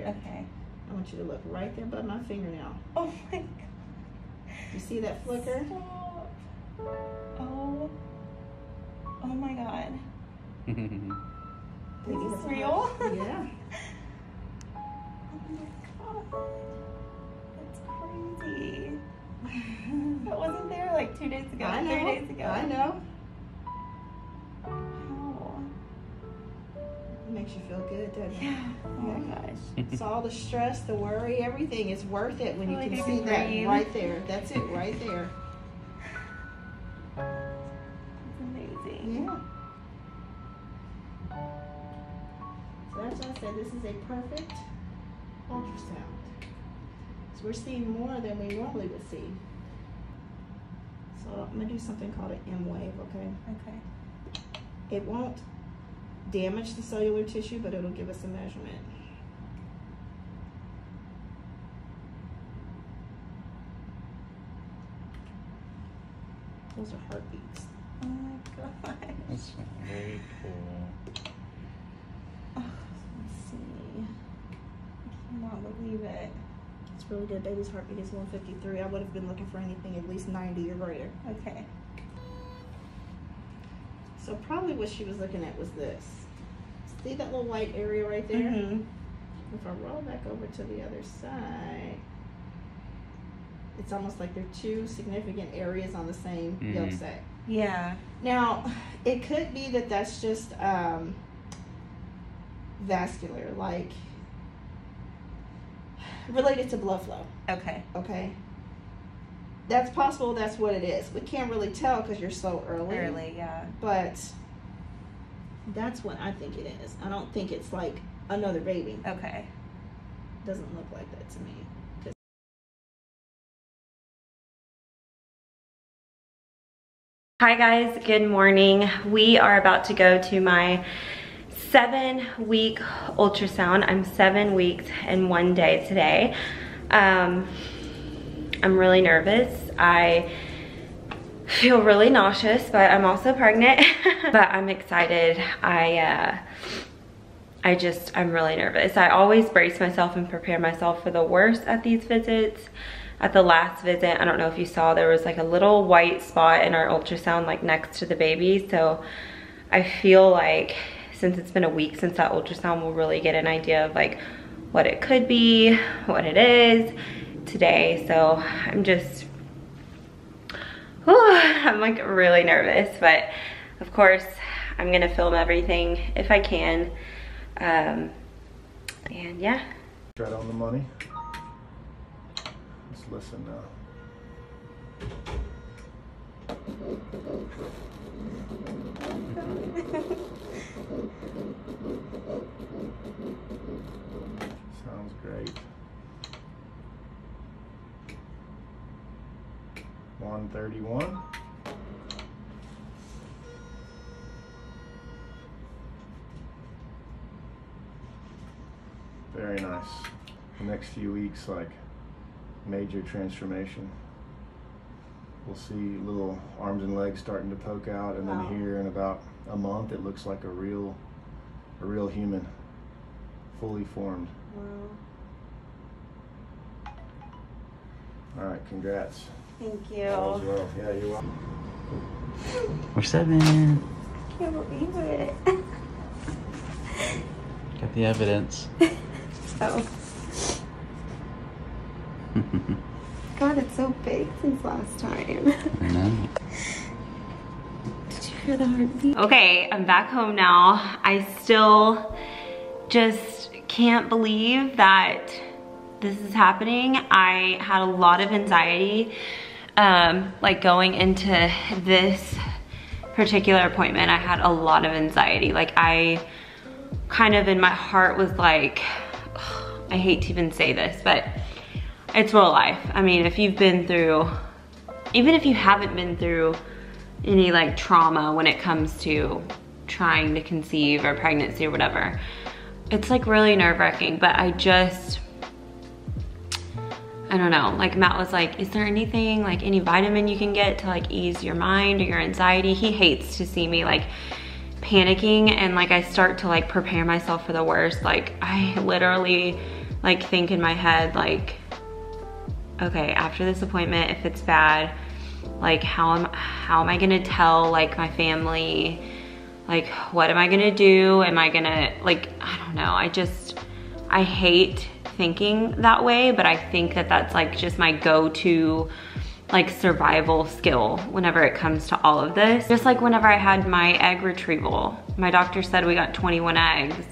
there. Okay. I want you to look right there by my fingernail. Oh my God. You see that flicker? Stop. Oh my God. This is real? Yeah. Oh my God. That's crazy. That wasn't there like 2 days ago, I know, 3 days ago. I know. Makes you feel good, doesn't it? Yeah. Oh my gosh. It's all the stress, the worry, everything. It's worth it when you can see that right there. That's it right there. It's amazing. Yeah. So that's why I said this is a perfect ultrasound. So we're seeing more than we normally would see. So I'm going to do something called an M wave, okay? Okay. It won't damage the cellular tissue, but it'll give us a measurement. Those are heartbeats. Oh my gosh. That's very cool. Oh, let me see. I cannot believe it. It's really good. Baby's heartbeat is 153. I would have been looking for anything at least 90 or greater. Okay. So probably what she was looking at was this. See that little white area right there? Mm-hmm. If I roll back over to the other side, it's almost like they're two significant areas on the same yolk sac. Yeah. Now, it could be that that's just vascular, like related to blood flow. Okay. Okay. That's possible, that's what it is. We can't really tell because you're so early. Early, yeah. But that's what I think it is. I don't think it's like another baby. Okay. Doesn't look like that to me. Hi guys, good morning. We are about to go to my 7-week ultrasound. I'm 7 weeks and 1 day today. I'm really nervous. I feel really nauseous, but I'm also pregnant. But I'm excited. I'm really nervous. I always brace myself and prepare myself for the worst at these visits. At the last visit, I don't know if you saw, there was like a little white spot in our ultrasound like next to the baby. So I feel like since it's been a week since that ultrasound, we'll really get an idea of like what it could be, what it is. Today, so I'm just I'm like really nervous, but of course I'm gonna film everything if I can, and yeah, right on the money. Let's listen now. Sounds great. 131. Very nice. The next few weeks, like major transformation. We'll see little arms and legs starting to poke out, and then here in about a month, it looks like a real human, fully formed. Wow. All right, congrats. Thank you. Well. Yeah, you're welcome. We're 7. I can't believe it. Got the evidence. Oh. God, it's so big since last time. I know. Did you hear the heartbeat? Okay, I'm back home now. I still just can't believe that this is happening. I had a lot of anxiety like going into this particular appointment. I had a lot of anxiety. Like I kind of in my heart was like, oh, I hate to even say this, but it's real life. I mean, if you've been through, even if you haven't been through any like trauma when it comes to trying to conceive or pregnancy or whatever, it's like really nerve-wracking. But I don't know, like Matt was like, is there anything, like any vitamin you can get to like ease your mind or your anxiety? He hates to see me like panicking, and like I start to like prepare myself for the worst. Like I literally like think in my head like, okay, after this appointment, if it's bad, like how am I gonna tell like my family, like what am I gonna do? Am I gonna, like, I don't know. I hate thinking that way, but I think that that's like just my go-to like survival skill whenever it comes to all of this. Just like whenever I had my egg retrieval, my doctor said we got 21 eggs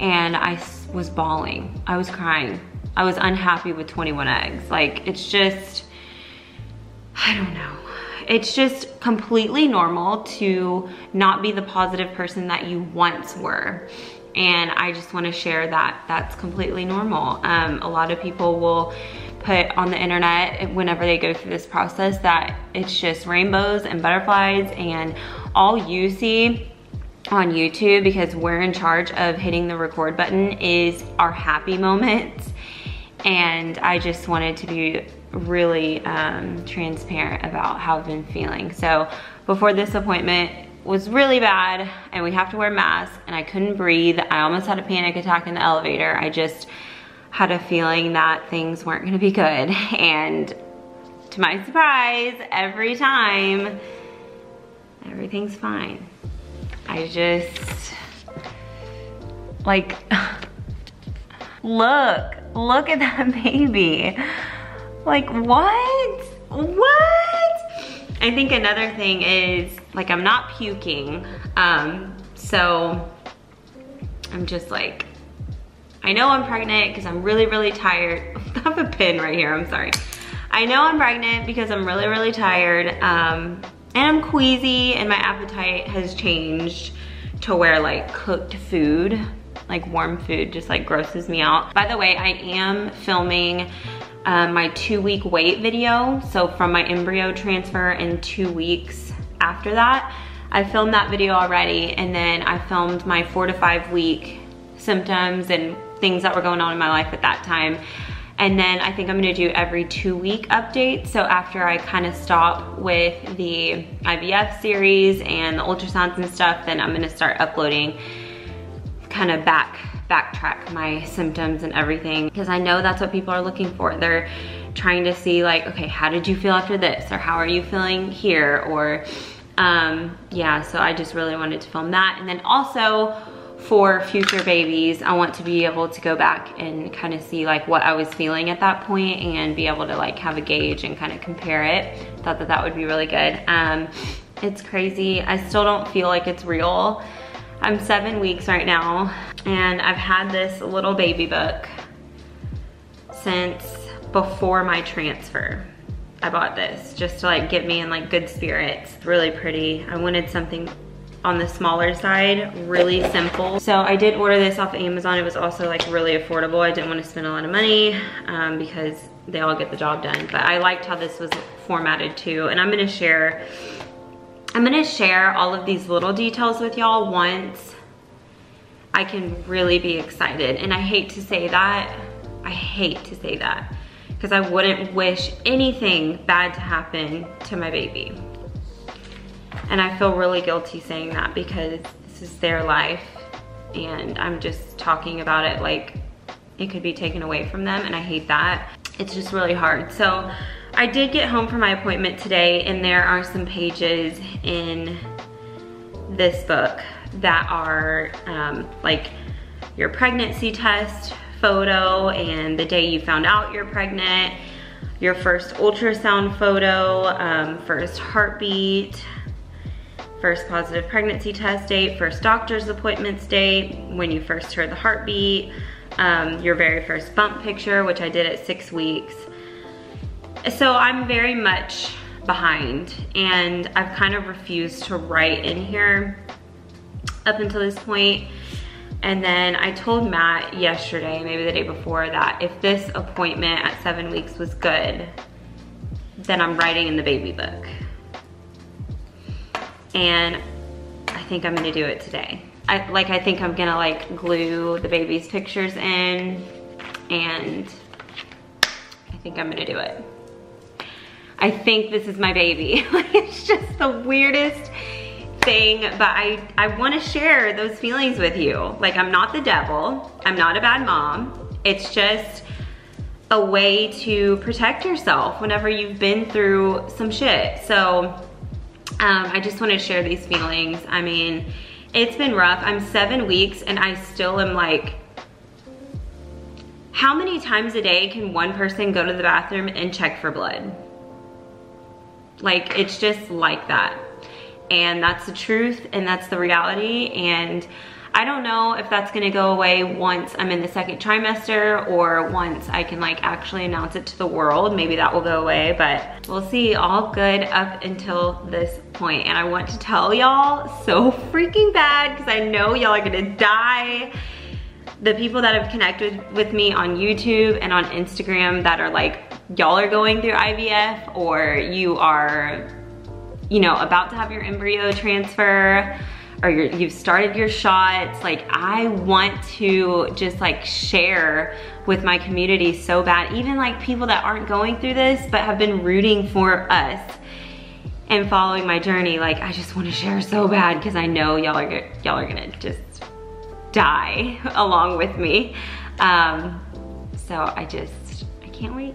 and I was bawling, I was crying. I was unhappy with 21 eggs. Like it's just, I don't know. It's just completely normal to not be the positive person that you once were. And I just wanna share that that's completely normal. A lot of people will put on the internet whenever they go through this process that it's just rainbows and butterflies and all you see on YouTube, because we're in charge of hitting the record button, is our happy moments. And I just wanted to be really transparent about how I've been feeling. So before this appointment was really bad and we have to wear masks and I couldn't breathe. I almost had a panic attack in the elevator. I just had a feeling that things weren't gonna be good. And to my surprise, every time, everything's fine. I just, like, look at that baby. Like, what? What? I think another thing is, like, I'm not puking. So I'm just like, I know I'm pregnant because I'm really, really tired. I have a pin right here, I'm sorry. I know I'm pregnant because I'm really, really tired. And I'm queasy and my appetite has changed to where like cooked food, like warm food just like grosses me out. By the way, I am filming my 2-week wait video. So from my embryo transfer in 2 weeks after that, I filmed that video already. And then I filmed my 4 to 5 week symptoms and things that were going on in my life at that time. And then I think I'm gonna do every 2-week update. So after I kind of stop with the IVF series and the ultrasounds and stuff, then I'm gonna start uploading, kind of backtrack my symptoms and everything. Because I know that's what people are looking for. They're trying to see like, okay, how did you feel after this? Or how are you feeling here? Or yeah, so I just really wanted to film that. And then also, for future babies, I want to be able to go back and kind of see like what I was feeling at that point and be able to like have a gauge and kind of compare it. Thought that that would be really good. It's crazy. I still don't feel like it's real. I'm 7 weeks right now and I've had this little baby book since before my transfer. I bought this just to like get me in like good spirits. It's really pretty. I wanted something on the smaller side, really simple. So I did order this off Amazon. It was also like really affordable. I didn't want to spend a lot of money because they all get the job done. But I liked how this was formatted too. And I'm gonna share all of these little details with y'all once I can really be excited. And I hate to say that. I hate to say that because I wouldn't wish anything bad to happen to my baby. And I feel really guilty saying that because this is their life and I'm just talking about it like it could be taken away from them, and I hate that. It's just really hard. So I did get home from my appointment today and there are some pages in this book that are like your pregnancy test photo and the day you found out you're pregnant, your first ultrasound photo, first heartbeat, first positive pregnancy test date, first doctor's appointments date, when you first heard the heartbeat, your very first bump picture, which I did at 6 weeks. So I'm very much behind and I've kind of refused to write in here up until this point. And then I told Matt yesterday, maybe the day before, that if this appointment at 7 weeks was good, then I'm writing in the baby book. And I think I'm gonna do it today. I think I'm gonna like glue the baby's pictures in and I think I'm gonna do it. I think this is my baby. Like it's just the weirdest thing, but I wanna share those feelings with you. Like I'm not the devil, I'm not a bad mom, It's just a way to protect yourself whenever you've been through some shit. So I just wanted to share these feelings. I mean, it's been rough. I'm 7 weeks and I still am like, how many times a day can one person go to the bathroom and check for blood? Like, it's just like that. And that's the truth and that's the reality. And I don't know if that's gonna go away once I'm in the second trimester or once I can like actually announce it to the world. Maybe that will go away, but we'll see. All good up until this point. And I want to tell y'all so freaking bad because I know y'all are gonna die. The people that have connected with me on YouTube and on Instagram that are like, y'all are going through IVF or you are, you know, about to have your embryo transfer, or you've started your shots. Like, I want to just like share with my community so bad, even like people that aren't going through this but have been rooting for us and following my journey. Like, I just want to share so bad because I know y'all are gonna just die along with me. So I can't wait.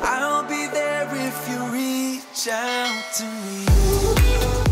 I'll be there if you reach out to me.